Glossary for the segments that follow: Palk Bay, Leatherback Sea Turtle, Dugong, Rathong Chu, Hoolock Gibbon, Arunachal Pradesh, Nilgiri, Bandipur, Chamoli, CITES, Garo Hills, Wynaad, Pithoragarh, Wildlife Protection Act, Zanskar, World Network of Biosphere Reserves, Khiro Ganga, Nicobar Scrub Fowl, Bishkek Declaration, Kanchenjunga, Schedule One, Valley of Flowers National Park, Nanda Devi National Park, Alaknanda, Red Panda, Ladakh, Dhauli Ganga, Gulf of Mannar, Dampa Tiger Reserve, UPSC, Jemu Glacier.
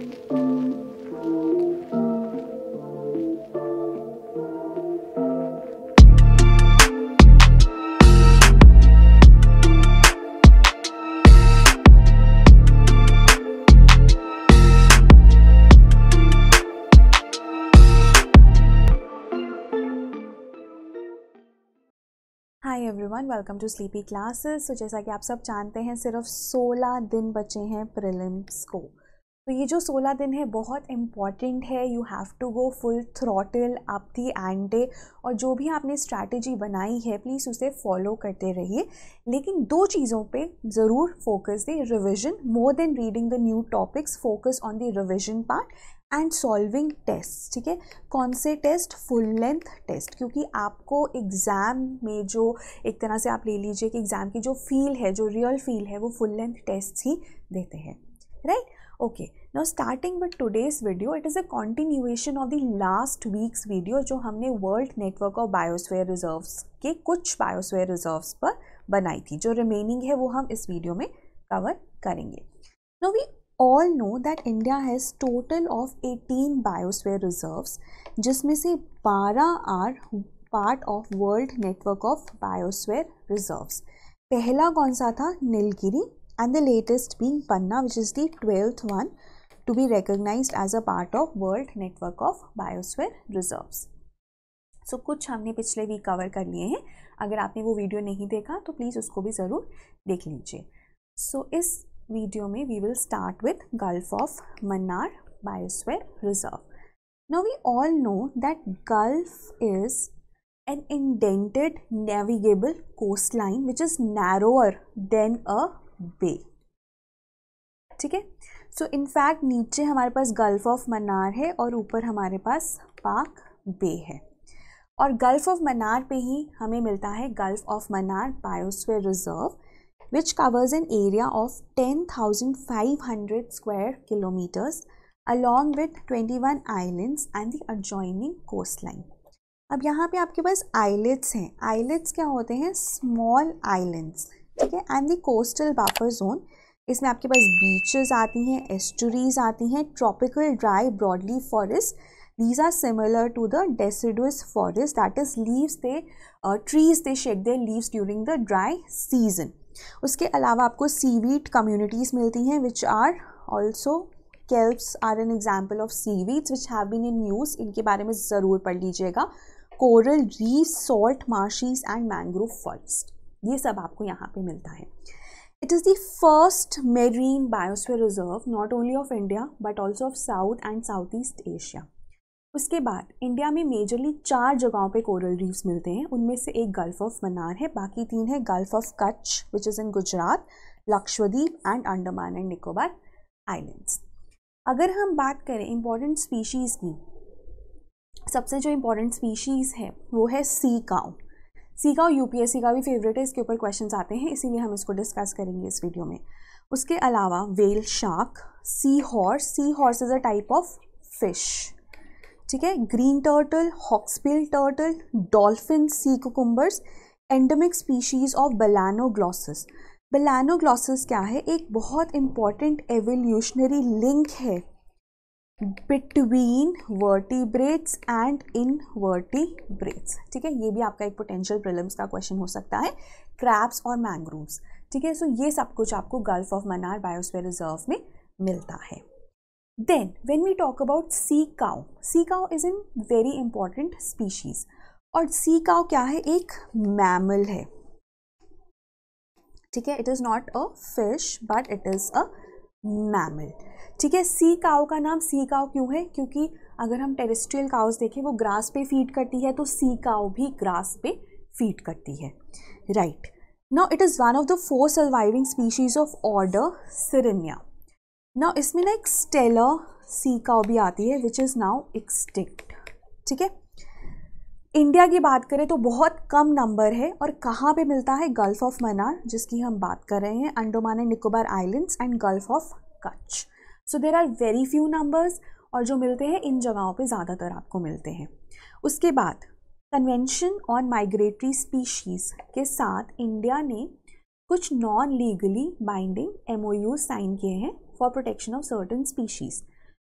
Hi everyone, welcome to sleepy classes. तो जैसा कि आप सब जानते हैं, सिर्फ 16 दिन बचे हैं प्रीलिम्स को। तो ये जो 16 दिन है बहुत इम्पॉर्टेंट है। You have to go full throttle up the end, और जो भी आपने स्ट्रैटेजी बनाई है प्लीज़ उसे फॉलो करते रहिए। लेकिन दो चीज़ों पे ज़रूर फोकस दें, revision more than reading the new topics, focus on the revision part and solving test. ठीक है, कौन से टेस्ट? फुल लेंथ टेस्ट, क्योंकि आपको एग्ज़ाम में जो एक तरह से आप ले लीजिए कि एग्ज़ाम की जो फील है, जो रियल फील है, वो फुल लेंथ टेस्ट ही देते हैं, right? Okay, now starting with today's video, it is a continuation of the last week's video जो हमने world network of biosphere reserves के कुछ बायोस्फीयर रिजर्व्स पर बनाई थी। जो रिमेनिंग है वो हम इस वीडियो में कवर करेंगे। Now we all know that India has total of 18 biosphere reserves, जिसमें से 12 are part of World Network of Biosphere Reserves. पहला कौन सा था? Nilgiri, and the latest being Panna, which is the 12th one to be recognized as a part of World Network of Biosphere Reserves. So कुछ हमने पिछले week cover कर लिए हैं। अगर आपने वो वीडियो नहीं देखा तो प्लीज़ उसको भी ज़रूर देख लीजिए। So इस वीडियो में we will start with Gulf of Mannar biosphere reserve. Now we all know that gulf is an indented navigable coast line which is narrower than a bay. ठीक है, सो इनफैक्ट नीचे हमारे पास गल्फ ऑफ मन्नार है और ऊपर हमारे पास पाक बे है, और गल्फ ऑफ मन्नार पे ही हमें मिलता है Gulf of Mannar biosphere reserve which covers an area of 10,500 square kilometers along with 21 islands and the adjoining coastline. अब यहाँ पे आपके पास आइलेट्स हैं। आइलेट्स क्या होते हैं? स्मॉल आइलैंड्स, ठीक है, and the coastal buffer zone. इसमें आपके पास बीचेस आती हैं, एस्टुरीज आती हैं, tropical dry broadleaf forest. These are similar to the deciduous forest, that is leaves trees they shed their leaves during the dry season. उसके अलावा आपको सीवीड कम्युनिटीज़ मिलती हैं, which are also kelps are an example of seaweeds which have been in use. इनके बारे में ज़रूर पढ़ लीजिएगा। Coral reef, salt marshes and mangrove forest, ये सब आपको यहाँ पे मिलता है। It is the first marine biosphere reserve not only of India but also of South and Southeast Asia. उसके बाद इंडिया में मेजरली 4 जगहों पे कोरल रीफ्स मिलते हैं। उनमें से एक गल्फ ऑफ मन्नार है, बाकी 3 है Gulf of Kutch which is in Gujarat, Lakshadweep and Andaman and Nicobar islands. अगर हम बात करें इम्पॉर्टेंट स्पीशीज़ की, सबसे जो इम्पॉर्टेंट स्पीशीज़ है वो है सी काऊ। सी काऊ यूपीएससी का भी फेवरेट है, इसके ऊपर क्वेश्चन आते हैं, इसीलिए हम इसको डिस्कस करेंगे इस वीडियो में। उसके अलावा whale shark, sea horse, sea horse is a type of fish, ठीक है, green turtle, hawksbill turtle, dolphin, sea cucumbers, endemic species of balanoglossus. Balanoglossus क्या है? एक बहुत इंपॉर्टेंट एवोल्यूशनरी लिंक है बिटवीन वर्टिब्रेट्स एंड इनवर्टिब्रेट्स, ठीक है, ये भी आपका एक पोटेंशियल प्रीलिम्स का क्वेश्चन हो सकता है। क्रैब्स और मैंग्रोव्स, ठीक है, सो ये सब कुछ आपको Gulf of Mannar biosphere reserve में मिलता है। Then when we talk about sea cow is a very important species. और sea cow क्या है? एक mammal है, ठीक है, it is not a fish but it is a mammal, ठीक है। sea cow का नाम sea cow क्यों है? क्योंकि अगर हम terrestrial cows देखें वो grass पे feed करती है, तो sea cow भी grass पे feed करती है, right? Now it is one of the 4 surviving species of order Sirenia. Now इसमें ना एक स्टेलर सी काऊ भी आती है विच इज़ नाउ एक्सटिंक्ट, ठीक है। इंडिया की बात करें तो बहुत कम नंबर है, और कहाँ पे मिलता है? गल्फ ऑफ मन्नार जिसकी हम बात कर रहे हैं, Andaman and Nicobar islands and Gulf of Kutch. So there are very few numbers, और जो मिलते हैं इन जगहों पे ज़्यादातर आपको मिलते हैं। उसके बाद कन्वेंशन ऑन माइग्रेटरी स्पीशीज़ के साथ इंडिया ने कुछ non legally binding MOU sign किए हैं for protection of certain species.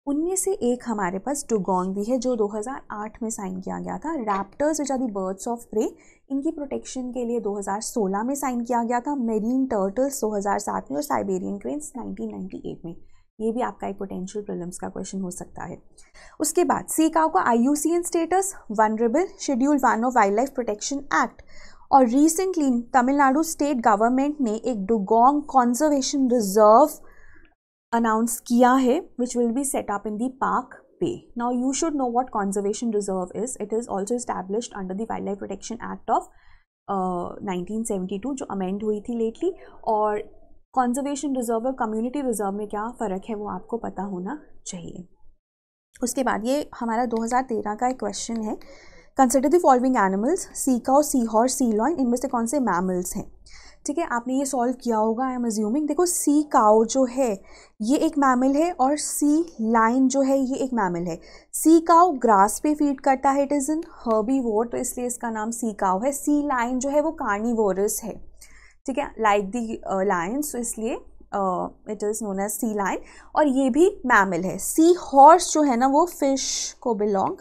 उनमें से एक हमारे पास डुगोंग भी है जो 2008 में साइन किया गया था। Raptors which are the birds of prey, इनकी प्रोटेक्शन के लिए 2016 में साइन किया गया था। मेरीन टर्टल्स 2007 में और साइबेरियन क्रेन्स 1998 में। ये भी आपका एक पोटेंशियल प्रीलिम्स का क्वेश्चन हो सकता है। उसके बाद सी काउ का IUCN status vulnerable Schedule 1 of wild life protection act. और रिसेंटली तमिलनाडु स्टेट गवर्नमेंट ने एक डुगोंग कंजर्वेशन रिजर्व अनाउंस किया है which will be set up in the Palk Bay. Now you should know what conservation reserve is. It is also established under the wild life protection act of 1972 जो amend हुई थी lately. और conservation reserve और community reserve में क्या फ़र्क है वो आपको पता होना चाहिए। उसके बाद ये हमारा 2013 का एक क्वेश्चन है, consider the following animals, sea cow, sea horse, sea lion, इनमें से कौन से मैमल्स हैं। ठीक है, आपने ये सॉल्व किया होगा आई एम अज्यूमिंग। देखो सी काउ जो है ये एक मैमल है और सी लाइन जो है ये एक मैमल है। सी काउ ग्रास पे फीड करता है, इट इज़ एन हर्बीवोर, तो इसलिए इसका नाम सी काउ है। सी लाइन जो है वो कार्निवोरस है, ठीक है, लाइक दी लायंस, तो इसलिए it is known as sea lion. और ये भी मैमल है। सी हॉर्स जो है ना वो फिश को बिलोंग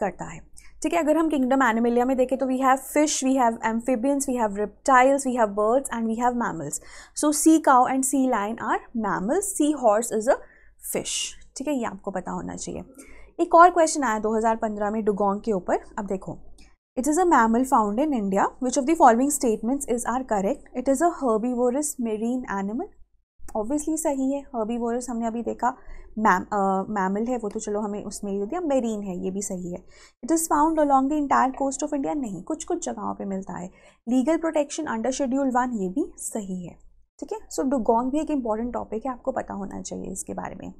करता है। ठीक है, अगर हम किंगडम एनिमेलिया में देखें तो we have fish, we have amphibians, we have reptiles, we have birds and we have mammals. So sea cow and sea lion are mammals, sea horse is a fish. ठीक है, ये आपको पता होना चाहिए। एक और क्वेश्चन आया 2015 में डुगोंग के ऊपर। अब देखो, It is a mammal found in India. Which of the following statements are correct? It is a herbivorous marine animal. Obviously सही है, herbivorous हमने अभी देखा, mammal है वो तो चलो हमें उसमें दे दिया, marine है ये भी सही है। It is found along the entire coast of India नहीं, कुछ कुछ जगहों पे मिलता है। Legal protection under Schedule 1 ये भी सही है। ठीक है, सो डुगोंग भी एक important topic है, आपको पता होना चाहिए इसके बारे में।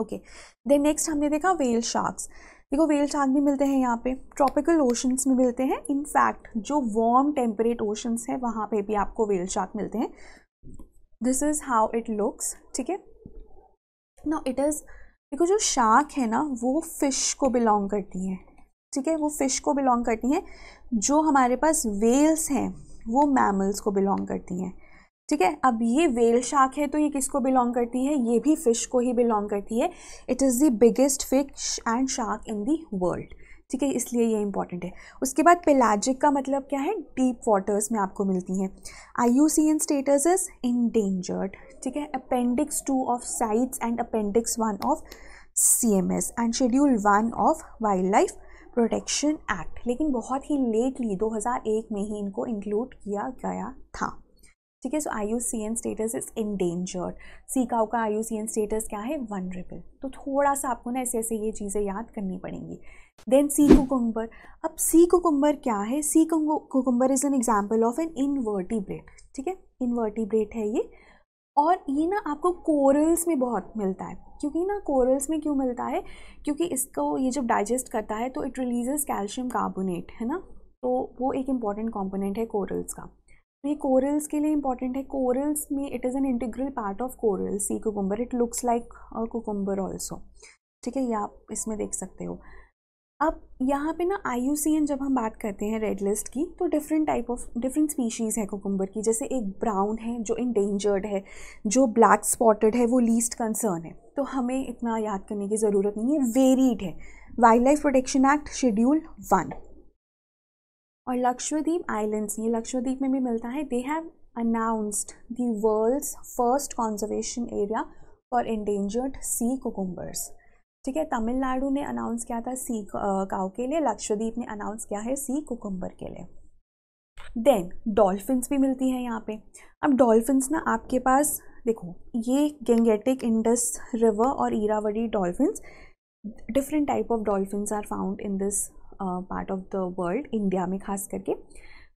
ओके, देन नेक्स्ट हमने देखा वेल शार्क्स। देखो वेल शार्क भी मिलते हैं यहाँ पे, ट्रॉपिकल ओशंस में मिलते हैं, इनफैक्ट जो वार्म टेम्परेट ओशंस हैं वहाँ पे भी आपको वेल शार्क मिलते हैं। This is how it looks. ठीक है, नाउ इट इज़, देखो जो शार्क है ना वो फिश को बिलोंग करती हैं। ठीक है, वो फिश को बिलोंग करती हैं। जो हमारे पास वेल्स हैं वो मैमल्स को बिलोंग करती हैं। ठीक है, अब ये वेल शार्क है तो ये किसको बिलोंग करती है, ये भी फिश को ही बिलोंग करती है। It is the biggest fish and shark in the world. ठीक है, इसलिए ये इंपॉर्टेंट है। उसके बाद पेलाजिक का मतलब क्या है, डीप वाटर्स में आपको मिलती हैं। IUCN status is endangered. ठीक है, Appendix 2 of CITES and Appendix 1 of CMS and Schedule 1 of wild life protection act. लेकिन बहुत ही लेटली 2001 में ही इनको इंक्लूड किया गया था। ठीक है, so IUCN status is endangered. Sea cow का IUCN स्टेटस क्या है, वनरेबल। तो थोड़ा सा आपको ना ऐसे ऐसे ये चीज़ें याद करनी पड़ेंगी। Then sea cucumber. अब सी कुकुम्बर क्या है, sea cucumber is an example of an invertebrate. ठीक है, इनवर्टिब्रेट है ये। और ये ना आपको कोरल्स में बहुत मिलता है, क्योंकि ना कोरल्स में क्यों मिलता है, क्योंकि इसको ये जब डाइजेस्ट करता है तो इट रिलीजेस कैल्शियम कार्बोनेट, है ना, तो वो एक इम्पॉर्टेंट कॉम्पोनेंट है कोरल्स का। ये कोरल्स के लिए इंपॉर्टेंट है। कोरल्स में it is an integral part of coral sea cucumber. It looks like cucumber also. ठीक है, ये आप इसमें देख सकते हो। अब यहाँ पे ना IUCN जब हम बात करते हैं रेड लिस्ट की, तो different type of different species है कुकुम्बर की। जैसे एक ब्राउन है जो इंडेंजर्ड है, जो ब्लैक स्पॉटेड है वो लीस्ट कंसर्न है, तो हमें इतना याद करने की ज़रूरत नहीं है। वेरीड है, wild life protection act Schedule 1। और लक्षद्वीप आइलैंड्स, ये लक्षद्वीप में भी मिलता है। They have announced the world's first conservation area for endangered sea cucumbers. ठीक है, तमिलनाडु ने अनाउंस किया था सी काउ के लिए, लक्षद्वीप ने अनाउंस किया है सी कुकुम्बर के लिए। देन डॉल्फिन्स भी मिलती हैं यहाँ पे। अब डॉल्फिन्स ना आपके पास देखो, ये गंगेटिक, इंडस रिवर और Irrawaddy dolphins, different type of dolphins are found in this part of the world, India में खास करके।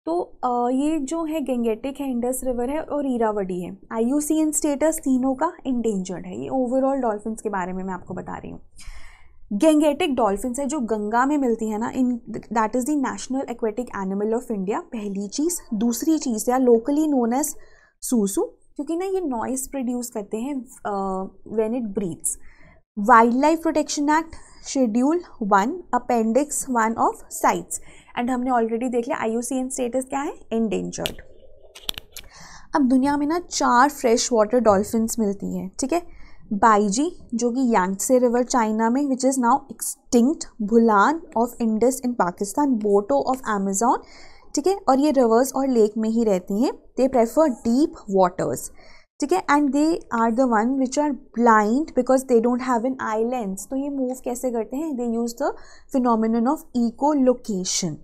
तो ये जो है गंगेटिक है, इंडस रिवर है और इरावदी है। IUCN स्टेटस तीनों का इंडेंजर्ड है। ये ओवरऑल डॉल्फिन्स के बारे में मैं आपको बता रही हूँ। गंगेटिक डॉल्फिन्स है जो गंगा में मिलती है ना, in that is the national aquatic animal of India, पहली चीज़। दूसरी चीज़ या लोकली नोन एज सूसू, क्योंकि ना ये नॉइस प्रोड्यूस करते हैं when it breathes. Wild life protection act Schedule 1 Appendix 1 of CITES and हमने ऑलरेडी देख लिया IUCN स्टेटस क्या है, इंडेंजर्ड। अब दुनिया में ना 4 फ्रेश वाटर डॉल्फिन्स मिलती हैं। ठीक है, बाईजी जो कि यांगसे रिवर चाइना में which is now extinct, भूलान of Indus in Pakistan, boto of Amazon, ठीक है, और ये रिवर्स और लेक में ही रहती हैं. दे प्रेफर डीप वाटर्स, ठीक है, and they are the one which are blind because they don't have an eye lens. तो ये मूव कैसे करते हैं, they use the phenomenon of echo location.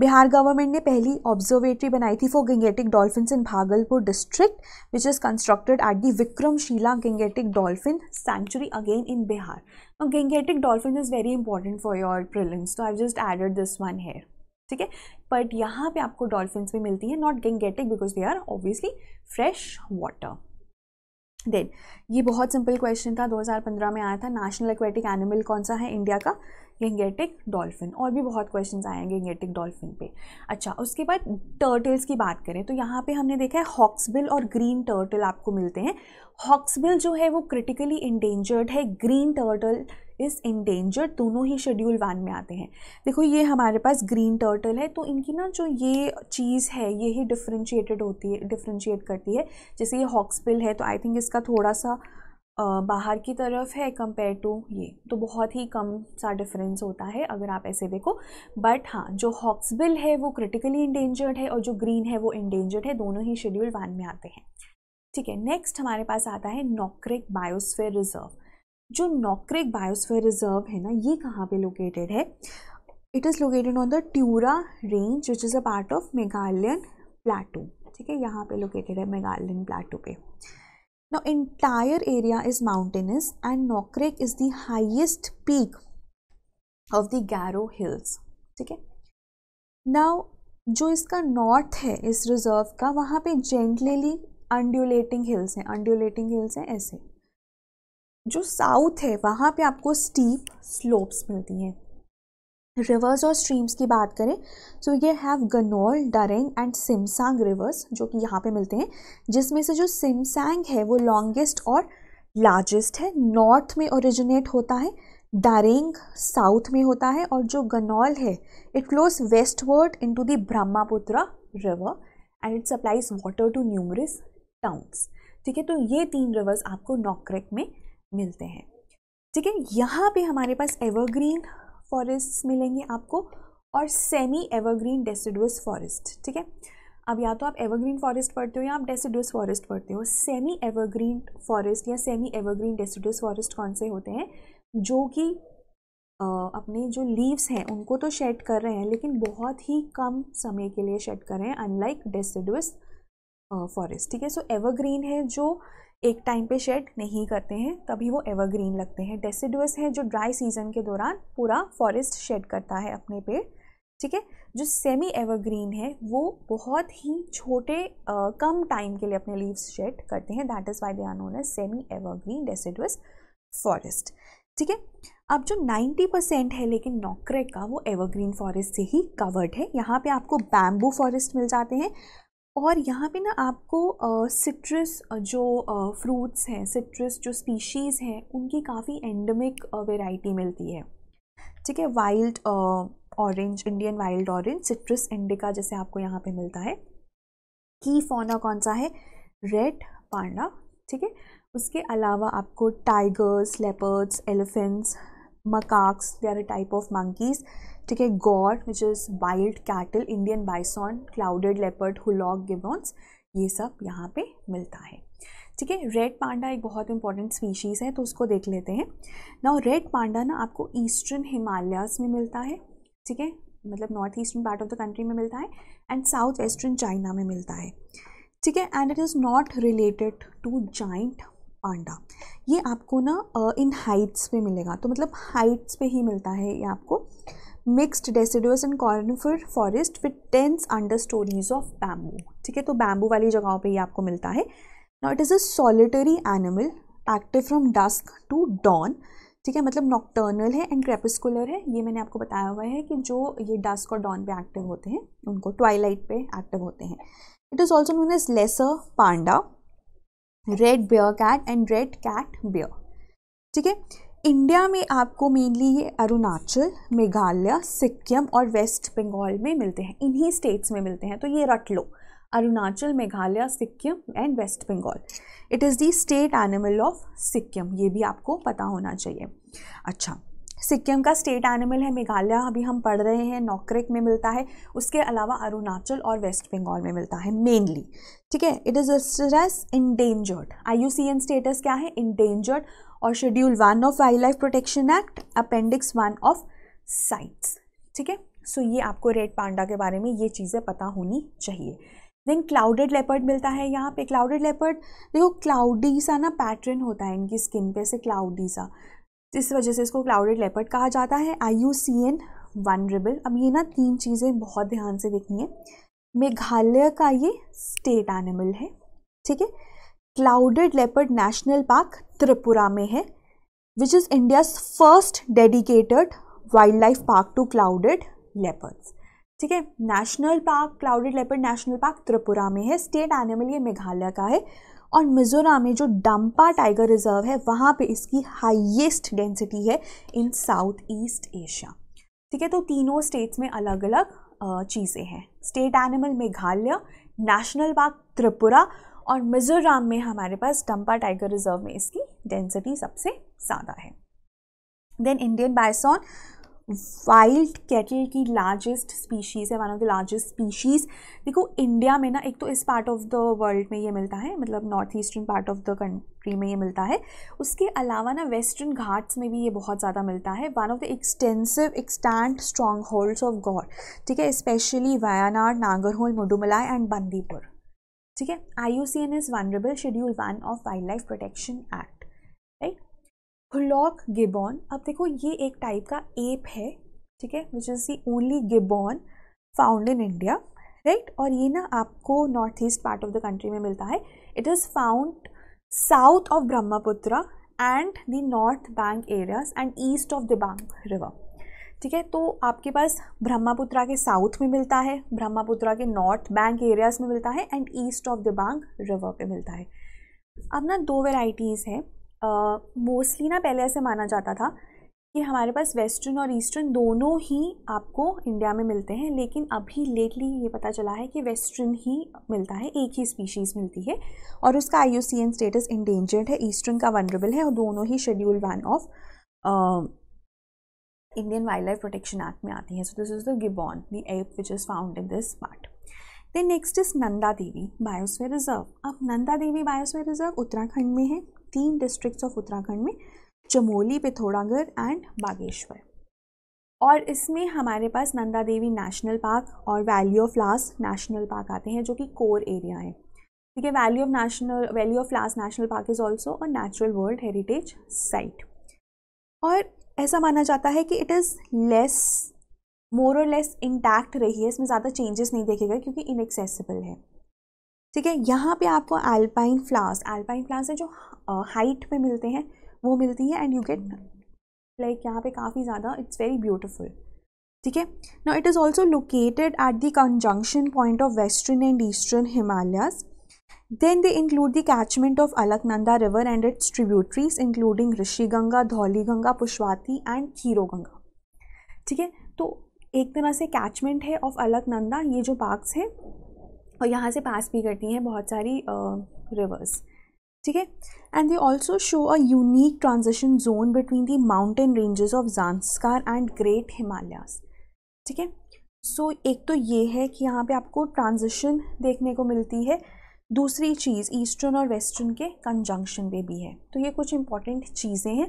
Bihar government ने पहली ऑब्जर्वेटरी बनाई थी for Gangetic dolphins in Bhagalpur district which is constructed at the Vikramshila Gangetic dolphin sanctuary again in Bihar. Now Gangetic dolphin is very important for your prelims, तो I have just added this one here, ठीक है. But यहाँ पे आपको dolphins भी मिलती हैं, not Gangetic because they are obviously fresh water. Then ये बहुत सिंपल क्वेश्चन था, 2015 में आया था, नेशनल एक्वेटिक एनिमल कौन सा है इंडिया का, गंगेटिक डॉल्फिन. और भी बहुत क्वेश्चंस आए हैं गंगेटिक डॉल्फिन पे. अच्छा, उसके बाद टर्टल्स की बात करें तो यहाँ पे हमने देखा है हॉक्सबिल और ग्रीन टर्टल आपको मिलते हैं. हॉक्सबिल जो है वो क्रिटिकली इंडेंजर्ड है, ग्रीन टर्टल इज़ इंडेंजर्ड, दोनों ही शेड्यूल वन में आते हैं. देखो ये हमारे पास ग्रीन टर्टल है, तो इनकी ना जो ये चीज़ है ये ही डिफ्रेंशिएटेड होती है, डिफ्रेंशिएट करती है. जैसे ये हॉक्सबिल है तो आई थिंक इसका थोड़ा सा बाहर की तरफ है कंपेयर टू ये, तो बहुत ही कम सा डिफरेंस होता है अगर आप ऐसे देखो. बट हाँ, जो हॉक्सबिल है वो क्रिटिकली इंडेंजर्ड है और जो ग्रीन है वो इंडेंजर्ड है, दोनों ही शेड्यूल वन में आते हैं, ठीक है. नेक्स्ट हमारे पास आता है नॉक रेक बायोस्फीयर रिजर्व. जो नॉक रेक बायोस्फीयर रिजर्व है ना, ये कहाँ पे लोकेटेड है, it is located on the Tura range which is a part of Meghalayan plateau, ठीक है, यहाँ पे लोकेटेड है मेघालयन प्लाटू पे. Now entire area is mountainous and Nock Rek is the highest peak of the Garo Hills, ठीक है. Now जो इसका north है इस reserve का, वहाँ पे gently undulating hills हैं, ऐसे. जो south है वहाँ पे आपको steep slopes मिलती हैं. रिवर्स और स्ट्रीम्स की बात करें तो ये have Ganol, Dareng and Simsang rivers जो कि यहाँ पे मिलते हैं, जिसमें से जो सिमसांग है वो लॉन्गेस्ट और लार्जेस्ट है, नॉर्थ में ओरिजिनेट होता है, डरेंग साउथ में होता है, और जो गनौल है it flows westward into the Brahmaputra river and it supplies water to numerous towns, ठीक है. तो ये तीन रिवर्स आपको नॉक रेक में मिलते हैं, ठीक है. यहाँ पर हमारे पास एवरग्रीन फॉरेस्ट मिलेंगे आपको और सेमी एवरग्रीन डेसिडुअस फॉरेस्ट, ठीक है. अब या तो आप एवरग्रीन फॉरेस्ट पढ़ते हो या आप डेसिडुअस फॉरेस्ट पढ़ते हो. सेमी एवरग्रीन फॉरेस्ट या सेमी एवरग्रीन डेसिडुअस फॉरेस्ट कौन से होते हैं, जो कि अपने जो लीव्स हैं उनको तो शेड कर रहे हैं लेकिन बहुत ही कम समय के लिए शेड कर रहे हैं, अनलाइक डेसिडुअस फॉरेस्ट, ठीक है. सो एवरग्रीन है जो एक टाइम पे शेड नहीं करते हैं, तभी वो एवरग्रीन लगते हैं. डेसिडुअस है जो ड्राई सीजन के दौरान पूरा फॉरेस्ट शेड करता है अपने पेड़, ठीक है. जो सेमी एवरग्रीन है वो बहुत ही छोटे कम टाइम के लिए अपने लीव्स शेड करते हैं, that is why they are known as semi evergreen deciduous forest, ठीक है. अब जो 90% है लेकिन नॉक रेक का, वो एवरग्रीन फॉरेस्ट से ही कवर्ड है. यहाँ पर आपको बैम्बू फॉरेस्ट मिल जाते हैं और यहाँ पे ना आपको सिट्रस जो फ्रूट्स हैं, सिट्रस जो स्पीशीज़ हैं उनकी काफ़ी एंडेमिक वेराइटी मिलती है, ठीक है. Wild orange, Indian wild orange, citrus indica जैसे आपको यहाँ पे मिलता है. की फौना कौन सा है, रेड पांडा, ठीक है. उसके अलावा आपको tigers, leopards, elephants, macaques, they are a type of monkeys, ठीक है. Gaur which is wild cattle, Indian bison, clouded leopard, hoolock, gibbons, ये सब यहाँ पे मिलता है, ठीक है. रेड पांडा एक बहुत इंपॉर्टेंट स्पीशीज़ है तो उसको देख लेते हैं ना. रेड पांडा ना आपको ईस्टर्न हिमालयाज़ में मिलता है, ठीक है, मतलब north eastern part of the country में मिलता है एंड साउथ वेस्टर्न चाइना में मिलता है, ठीक है. And it is not related to giant panda. ये आपको ना इन हाइट्स पे मिलेगा, तो मतलब हाइट्स पे ही मिलता है ये आपको. Mixed deciduous and conifer forest with dense understories of bamboo, ठीक है. तो बैम्बू वाली जगहों पे ये आपको मिलता है. Now it is a solitary animal, active from dusk to dawn, ठीक है, मतलब नॉक्टर्नल है एंड क्रेपिस्कुलर है. ये मैंने आपको बताया हुआ है कि जो ये डस्क और डॉन पे एक्टिव होते हैं उनको, ट्वाइलाइट पे एक्टिव होते हैं. It is also known as lesser panda, red bear cat and red cat bear, ठीक है. इंडिया में आपको मेनली ये अरुणाचल, मेघालय, सिक्किम और वेस्ट बंगाल में मिलते हैं, इन्हीं स्टेट्स में मिलते हैं. तो ये रट लो, Arunachal, Meghalaya, Sikkim and West Bengal. It is the state animal of Sikkim, ये भी आपको पता होना चाहिए. अच्छा, सिक्किम का स्टेट एनिमल है मेघालय, अभी हम पढ़ रहे हैं, नॉक रेक में मिलता है. उसके अलावा अरुणाचल और वेस्ट बंगाल में मिलता है मेनली, ठीक है. It is as endangered, IUCN status क्या है, इंडेंजर्ड, और Schedule 1 of wild life protection act, Appendix 1 of CITES, ठीक है. सो ये आपको रेड पांडा के बारे में ये चीज़ें पता होनी चाहिए. देन क्लाउडेड लेपर्ड मिलता है यहाँ पे. क्लाउडेड लेपर्ड देखो क्लाउडी सा ना पैटर्न होता है इनकी स्किन पे से, क्लाउडी सा, इस वजह से इसको क्लाउडेड लेपर्ड कहा जाता है. IUCN vulnerable. अब ये ना तीन चीज़ें बहुत ध्यान से देखनी है. मेघालय का ये स्टेट एनिमल है, ठीक है. Clouded leopard national park Tripura में है, which is India's first dedicated wild life park to clouded leopards, ठीक है. National park, clouded leopard national park Tripura में है. स्टेट एनिमल ये मेघालय का है. और मिजोरम में जो डम्पा टाइगर रिजर्व है वहाँ पे इसकी हाईएस्ट डेंसिटी है इन साउथ ईस्ट एशिया, ठीक है. तो तीनों स्टेट्स में अलग अलग चीज़ें हैं. State animal Meghalaya, national park Tripura और मिजोरम में हमारे पास डम्पा टाइगर रिजर्व में इसकी डेंसिटी सबसे ज़्यादा है. Then Indian bison, wild cattle की लार्जेस्ट स्पीशीज़ है, one of the largest species. देखो इंडिया में ना एक तो इस पार्ट ऑफ द वर्ल्ड में ये मिलता है, मतलब north eastern part of the country में ये मिलता है. उसके अलावा ना वेस्टर्न घाट्स में भी ये बहुत ज़्यादा मिलता है. One of the extensive extent strong holds of gaur, ठीक है, स्पेशली वायनाड, नागरहोल, मुडुमलाई एंड बंदीपुर, ठीक है. IUCN is vulnerable, Schedule 1 of wild life protection act, right. Hoolock gibbon, अब देखो ये एक टाइप का एप है, ठीक है, which is the only gibbon found in India, right. और ये ना आपको north east part of the country में मिलता है. It is found south of Brahmaputra and the north bank areas and east of Dibang river, ठीक है. तो आपके पास ब्रह्मपुत्रा के साउथ में मिलता है, ब्रह्मपुत्रा के नॉर्थ बैंक एरियाज़ में मिलता है and east of Dibang river पे मिलता है. अब ना दो वेराइटीज़ हैं मोस्टली. ना पहले ऐसे माना जाता था कि हमारे पास वेस्टर्न और ईस्टर्न दोनों ही आपको इंडिया में मिलते हैं, लेकिन अभी लेटली ये पता चला है कि वेस्टर्न ही मिलता है, एक ही स्पीशीज़ मिलती है और उसका IUCN स्टेटस इंडेंजर्ड है. ईस्टर्न का वनरेबल है और दोनों ही Schedule 1 of Indian wild life protection act में आती है. So this is the gibbon, the ape which is found in this part. Then next is Nanda Devi biosphere reserve. अब नंदा देवी बायोस्फीयर रिजर्व उत्तराखंड में है, 3 डिस्ट्रिक्ट्स ऑफ उत्तराखंड में, चमोली, पिथौरागढ़ एंड बागेश्वर. और इसमें हमारे पास नंदा देवी नेशनल पार्क और valley of flowers national park आते हैं जो कि कोर एरिया है, ठीक है. Valley of flowers national park is also a natural world heritage site. और ऐसा माना जाता है कि इट इज़ लेस, मोर और लेस इंटैक्ट रही है, इसमें ज़्यादा चेंजेस नहीं देखे गए क्योंकि इनएक्सेसिबल है, ठीक है. यहाँ पे आपको अल्पाइन फ्लावर्स, है जो हाइट पे मिलते हैं, वो मिलती है एंड यू गेट लाइक यहाँ पे काफ़ी ज़्यादा, इट्स वेरी ब्यूटीफुल, ठीक है. Now it is also located at the conjunction point of western and eastern Himalayas. Then they include the catchment of Alaknanda river and its tributaries, including Rishi Ganga, Dhauli Ganga, Pushwati and Khiro Ganga. ठीक है, तो एक तरह से catchment है of Alaknanda, ये जो parks है और यहाँ से pass भी करती हैं बहुत सारी rivers, ठीक है. And they also show a unique transition zone between the mountain ranges of Zanskar and Great Himalayas, ठीक है. So एक तो ये है कि यहाँ पे आपको transition देखने को मिलती है. दूसरी चीज़ ईस्टर्न और वेस्टर्न के कंजंक्शन पे भी है. तो ये कुछ इंपॉर्टेंट चीज़ें हैं.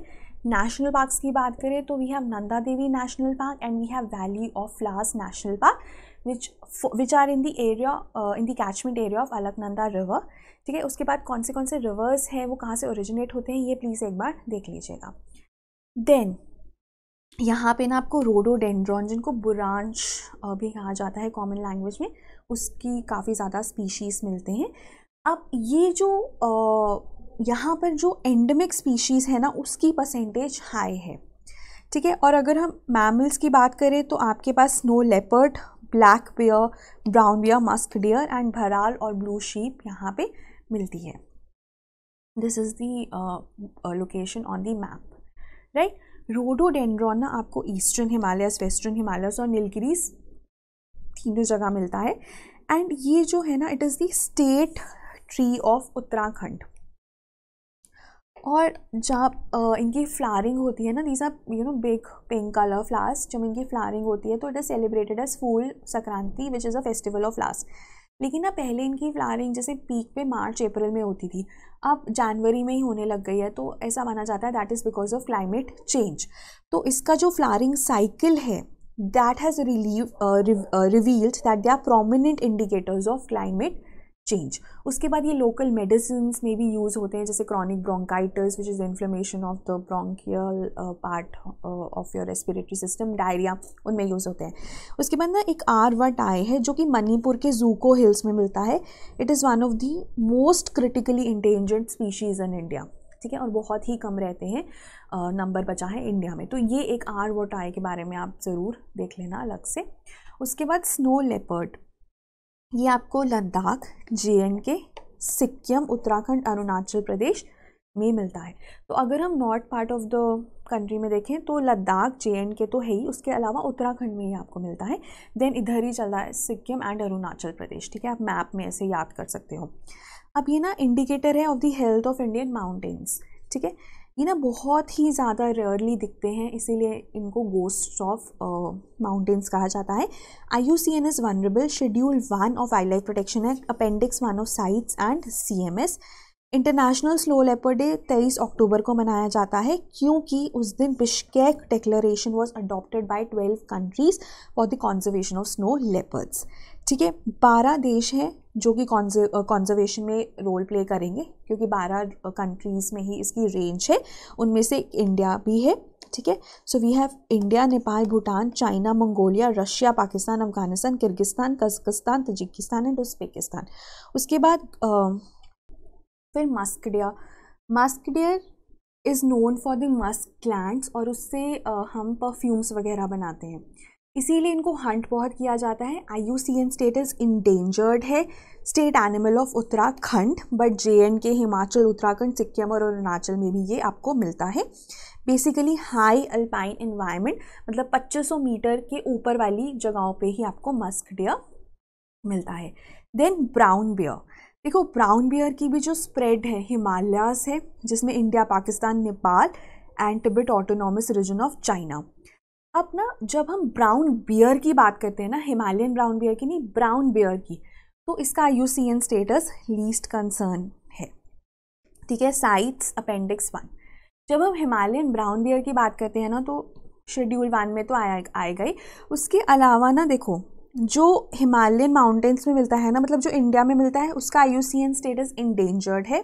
नेशनल पार्क्स की बात करें तो we have Nanda Devi national park and we have valley of flowers national park which are in the area, in the catchment area of Alaknanda river, ठीक है. उसके बाद कौन से रिवर्स हैं, वो कहाँ से ओरिजिनेट होते हैं, ये प्लीज़ एक बार देख लीजिएगा. देन यहाँ पे ना आपको रोडोडेंड्रॉन, जिनको बुरांश भी कहा जाता है कॉमन लैंग्वेज में, उसकी काफ़ी ज़्यादा स्पीशीज़ मिलते हैं. अब ये जो यहाँ पर जो एंडेमिक स्पीशीज़ है ना, उसकी परसेंटेज हाई है, ठीक है. और अगर हम मैमल्स की बात करें तो आपके पास snow leopard, black bear, brown bear, musk deer and bharal और ब्लू शीप यहाँ पे मिलती है. This is the location on the map, right. Rhododendron ना आपको ईस्टर्न हिमालयस, वेस्टर्न हिमालयस और नीलगिरीज तीनों जगह मिलता है एंड ये जो है ना it is the state tree of Uttarakhand. और जब इनकी फ्लावरिंग होती है ना, these are you know big pink colour flowers, जब इनकी फ्लावरिंग होती है तो it is celebrated as Phool Sankranti which is a festival of flowers. लेकिन ना पहले इनकी फ्लावरिंग जैसे पीक पे मार्च अप्रैल में होती थी, अब जनवरी में ही होने लग गई है, तो ऐसा माना जाता है that is because of climate change. तो इसका जो फ्लावरिंग साइकिल है that has revealed that they are prominent indicators of climate change. उसके बाद ये लोकल मेडिसिन में भी यूज़ होते हैं, जैसे chronic bronchitis which is inflammation of the bronchial part of your respiratory system, diarrhoea, उनमें यूज़ होते हैं। उसके बाद ना एक आरवट आए है जो कि मणिपुर के जूको हिल्स में मिलता है। It is one of the most critically endangered species in India, ठीक है, और बहुत ही कम रहते हैं, नंबर बचा है इंडिया में। तो ये एक आरवट आए के बारे में आप ज़रूर देख लेना अलग से। उसके बाद स्नो लेपर्ड, ये आपको लद्दाख, JNK, सिक्किम, उत्तराखंड, अरुणाचल प्रदेश में मिलता है। तो अगर हम north part of the country में देखें तो लद्दाख, JNK तो है ही, उसके अलावा उत्तराखंड में ही आपको मिलता है। देन इधर ही चल रहा है सिक्किम एंड अरुणाचल प्रदेश, ठीक है, आप मैप में ऐसे याद कर सकते हो। अब ये ना इंडिकेटर है of the health of Indian mountains, ठीक है, ये ना बहुत ही ज़्यादा रेयरली दिखते हैं, इसीलिए इनको गोस्ट ऑफ माउंटेन्स कहा जाता है। IUCN is vulnerable, Schedule 1 of wild life protection act, Appendix 1 of CITES and CMS। International snow leopard day 23 अक्टूबर को मनाया जाता है, क्योंकि उस दिन Bishkek declaration was adopted by 12 countries for the conservation of snow leopards, ठीक है। 12 देश हैं जो कि कॉन्जर्वेशन में रोल प्ले करेंगे, क्योंकि 12 कंट्रीज़ में ही इसकी रेंज है, उनमें से इंडिया भी है, ठीक है। So we have India, Nepal, Bhutan, China, Mongolia, Russia, Pakistan, Afghanistan, Kyrgyzstan, Kazakhstan, Tajikistan and Uzbekistan. उसके बाद फिर musk deer. Musk deer is known for the musk glands, और उससे हम परफ्यूम्स वगैरह बनाते हैं, इसीलिए इनको हंट बहुत किया जाता है। IUCN स्टेटस इंडेंजर्ड है, state animal of Uttarakhand, but JNK, Himachal, Uttarakhand, Sikkim और अरुणाचल में भी ये आपको मिलता है। बेसिकली हाई अल्पाइन एनवायरनमेंट, मतलब 2500 मीटर के ऊपर वाली जगहों पे ही आपको मस्क डियर मिलता है। देन ब्राउन बियर, देखो ब्राउन बियर की भी जो स्प्रेड है हिमालयाज़ है, जिसमें India, Pakistan, Nepal and Tibet autonomous region of China. अब ना जब हम ब्राउन बियर की बात करते हैं ना, हिमालयन ब्राउन बियर की नहीं, ब्राउन बियर की, तो इसका IUCN स्टेटस लीस्ट कंसर्न है, ठीक है, साइट्स Appendix 1। जब हम हिमालयन ब्राउन बियर की बात करते हैं ना, तो Schedule 1 में तो आएगा ही। उसके अलावा ना देखो जो हिमालयन माउंटेन्स में मिलता है ना, मतलब जो इंडिया में मिलता है, उसका IUCN स्टेटस इंडेंजर्ड है,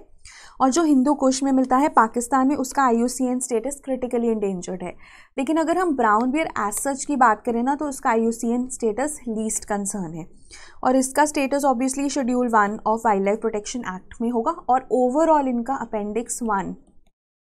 और जो हिंदू कुश में मिलता है पाकिस्तान में, उसका IUCN स्टेटस क्रिटिकली इंडेंजर्ड है। लेकिन अगर हम ब्राउन बियर एज सच की बात करें ना, तो उसका IUCN स्टेटस लीस्ट कंसर्न है, और इसका status obviously Schedule 1 of wild life protection act में होगा, और ओवरऑल इनका Appendix 1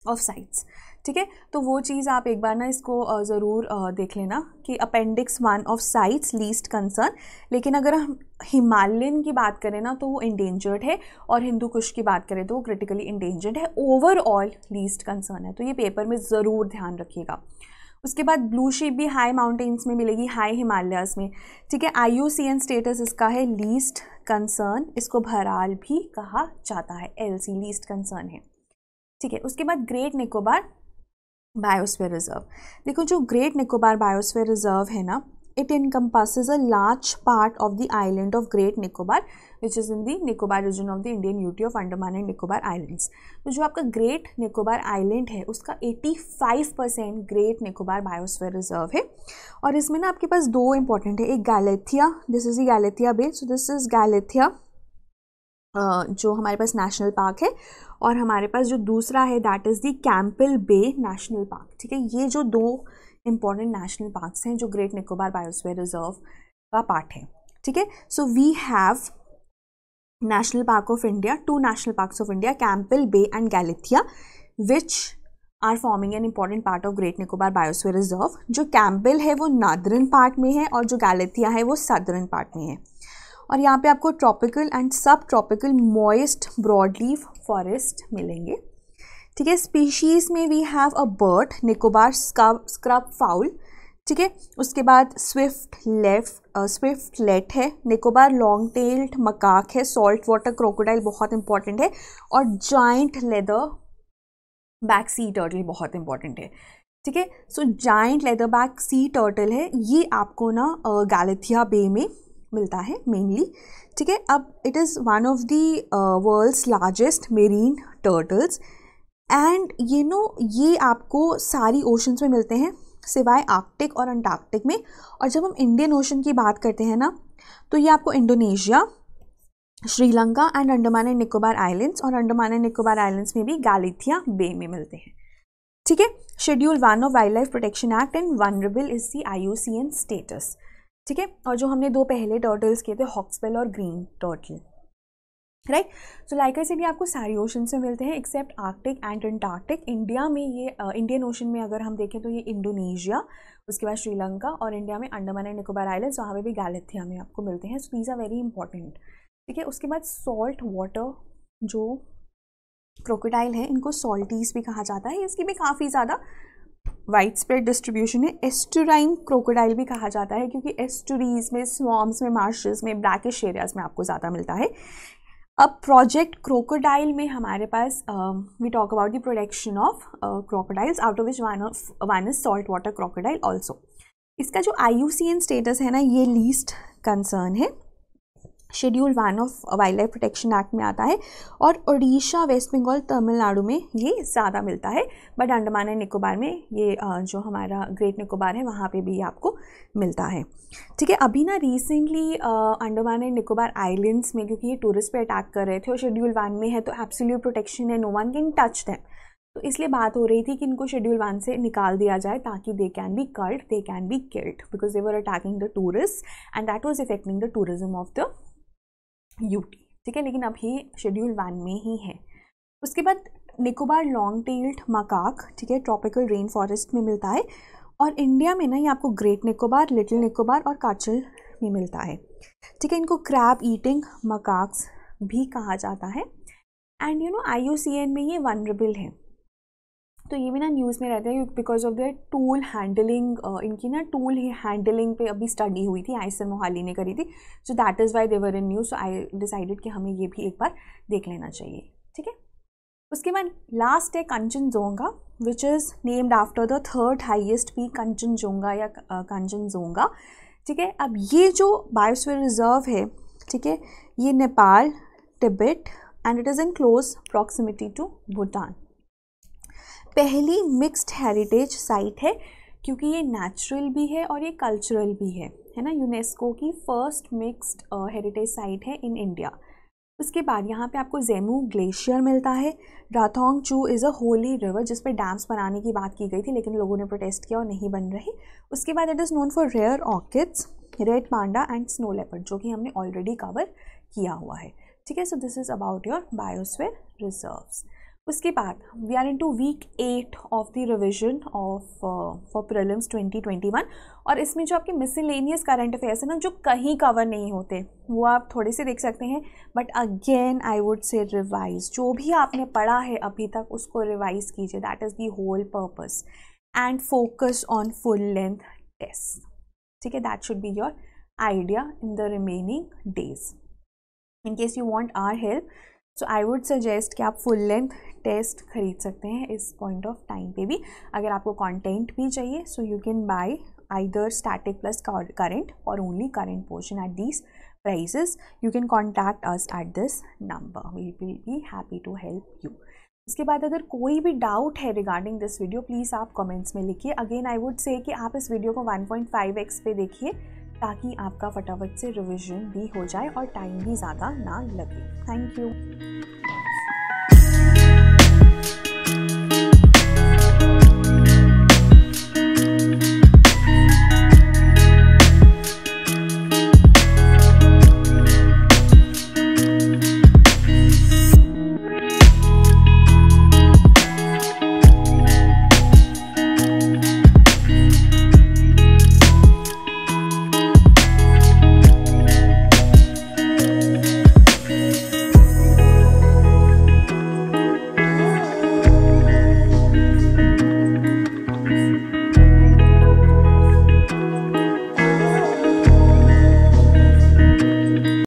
ऑफ साइट्स, ठीक है। तो वो चीज़ आप एक बार ना इसको ज़रूर देख लेना कि Appendix 1 of CITES least concern. लेकिन अगर हम हिमालयन की बात करें ना, तो वो इंडेंजर्ड है, और हिंदू कुश की बात करें तो वो क्रिटिकली इंडेंजर्ड है, ओवरऑल लीस्ट कंसर्न है। तो ये पेपर में ज़रूर ध्यान रखिएगा। उसके बाद ब्लू शीप भी हाई माउंटेन्स में मिलेगी, हाई हिमालयाज़ में, ठीक है। IUCN स्टेटस इसका है लीस्ट कंसर्न, इसको भराल भी कहा जाता है, LC लीस्ट कंसर्न है, ठीक है। उसके बाद ग्रेट निकोबार बायोस्फीयर रिजर्व, देखो जो ग्रेट निकोबार बायोस्फीयर रिजर्व है ना, it encompasses a large part of the island of Great Nicobar which is in the Nicobar region of the Indian UT of Andaman and Nicobar islands. तो जो आपका ग्रेट निकोबार आइलैंड है, उसका 85% ग्रेट निकोबार बायोस्फीयर रिजर्व है, और इसमें ना आपके पास दो इंपॉर्टेंट है, एक Galathea, this is the Galathea bay, so this is Galathea जो हमारे पास नेशनल पार्क है, और हमारे पास जो दूसरा है that is the Campbell bay national park, ठीक है। ये जो दो इम्पॉर्टेंट नेशनल पार्क्स हैं जो ग्रेट निकोबार बायोस्फीयर रिजर्व का पार्ट है, ठीक है। So we have national park of India, 2 national parks of India, Campbell bay and Galathea, which are forming an important part of Great Nicobar biosphere reserve. जो Campbell है वो northern part में है, और जो गैलेथिया है वो सदर्न पार्ट में है। और यहाँ पे आपको ट्रॉपिकल एंड सब ट्रॉपिकल मॉइस्ट ब्रॉडलीफ फॉरेस्ट मिलेंगे, ठीक है। स्पीशीज़ में we have a bird Nicobar scrub fowl, ठीक है। उसके बाद स्विफ्ट लेट है, निकोबार लॉन्ग टेल्ड मकाक है, सॉल्ट वाटर क्रोकोडाइल बहुत इंपॉर्टेंट है और giant leather back sea turtle बहुत इंपॉर्टेंट है, ठीक है। So giant leather back sea turtle है, ये आपको ना गैलेथिया बे में मिलता है मेनली, ठीक है। अब it is one of the world's largest marine turtles and ये नो ये आपको सारी ओशंस में मिलते हैं सिवाय आर्कटिक और अंटार्कटिक में। और जब हम इंडियन ओशन की बात करते हैं ना तो ये आपको Indonesia, Sri Lanka and Andaman and Nicobar islands और अंडमान एंड निकोबार आइलैंड्स में भी गैलेथिया बे में मिलते हैं, ठीक है। Schedule one of wild life protection act and vulnerable is the IUCN status, ठीक है। और जो हमने दो पहले टर्टल्स किए थे हॉक्सबेल और green turtle, right. So like I said ये आपको सारे ओशन से मिलते हैं except Arctic and Antarctic. India में ये इंडियन ओशन में अगर हम देखें तो ये इंडोनेशिया, उसके बाद श्रीलंका और इंडिया में अंडमान एंड निकोबार आइलैंड्स, वहाँ पर भी गैलेथिया में आपको मिलते हैं। So these are very important, ठीक है। उसके बाद सॉल्ट वाटर जो क्रोकोडाइल है इनको सॉल्टीज भी कहा जाता है, इसकी भी काफ़ी ज़्यादा वाइड स्प्रेड डिस्ट्रीब्यूशन है। एस्टुराइन क्रोकोडाइल भी कहा जाता है क्योंकि एस्टुरीज में, स्वॉम्स में, मार्शेस में, ब्लैकिश एरियाज में आपको ज़्यादा मिलता है। अब प्रोजेक्ट क्रोकोडाइल में हमारे पास we talk about the protection of crocodiles out of which one is salt water crocodile also. इसका जो IUCN स्टेटस है ना ये लीस्ट कंसर्न है, schedule one of wild life protection act में आता है और उड़ीसा, वेस्ट बंगाल, तमिलनाडु में ये ज़्यादा मिलता है, बट अंडमान एंड निकोबार में ये जो हमारा ग्रेट निकोबार है वहाँ पे भी आपको मिलता है, ठीक है। अभी ना recently Andaman and Nicobar islands में क्योंकि ये टूरिस्ट पे अटैक कर रहे थे और शेड्यूल वन में है तो एब्सोल्यूट प्रोटेक्शन है, no one can touch them, तो इसलिए बात हो रही थी कि इनको शेड्यूल वन से निकाल दिया जाए ताकि they can be culled, they can be killed because they were attacking the tourist and that was affecting the tourism of the UT, ठीक है। लेकिन अब ये शेड्यूल वन में ही है। उसके बाद निकोबार लॉन्ग टेल्ड मकाक, ठीक है, ट्रॉपिकल रेन फॉरेस्ट में मिलता है और इंडिया में ना ये आपको ग्रेट निकोबार, लिटिल निकोबार और काचल में मिलता है, ठीक है। इनको क्रैब ईटिंग मकाक्स भी कहा जाता है एंड यू नो IUCN में ये वनरेबल है तो ये भी ना न्यूज़ में रहते हैं because of their tool handling. इनकी ना टूल हैंडलिंग पे अभी स्टडी हुई थी, आईसीएआर मोहाली ने करी थी, so that is why they were in news. So I decided कि हमें ये भी एक बार देख लेना चाहिए, ठीक है। उसके बाद लास्ट है Kanchenjunga which is named after the third highest peak Kanchenjunga या कंचनजोंगा, ठीक है। अब ये जो बायोस्फीयर रिजर्व है, ठीक है, ये Nepal, Tibet and it is in close proximity to Bhutan. पहली मिक्स्ड हेरिटेज साइट है क्योंकि ये नेचुरल भी है और ये कल्चरल भी है ना। यूनेस्को की फर्स्ट मिक्स्ड हेरिटेज साइट है इन इंडिया। उसके बाद यहाँ पे आपको जेमू ग्लेशियर मिलता है। राथोंग चू इज़ अ होली रिवर जिस पे डैम्स बनाने की बात की गई थी लेकिन लोगों ने प्रोटेस्ट किया और नहीं बन रही। उसके बाद it is known for rare orchids, red panda and snow leopard जो कि हमने ऑलरेडी कवर किया हुआ है, ठीक है। So this is about your biosphere reserves. उसके बाद we are into week 8 of the revision of for prelims 2021 और इसमें जो आपके मिसलेनियस करंट अफेयर्स है ना जो कहीं कवर नहीं होते वो आप थोड़े से देख सकते हैं, but again I would say revise जो भी आपने पढ़ा है अभी तक उसको रिवाइज कीजिए, that is the whole purpose and focus on full length test, ठीक है। That should be your idea in the remaining days. In case you want our help so I would suggest कि आप full length test खरीद सकते हैं इस point of time पे भी। अगर आपको कंटेंट भी चाहिए so you can buy either static plus current और only current portion at these prices. You can contact us at this number, we will be happy to help you. इसके बाद अगर कोई भी डाउट है रिगार्डिंग दिस वीडियो प्लीज़ आप comments में लिखिए। अगेन आई वुड से कि आप इस वीडियो को 1.5x पे देखिए ताकि आपका फटाफट से रिवीजन भी हो जाए और टाइम भी ज़्यादा ना लगे। Thank you.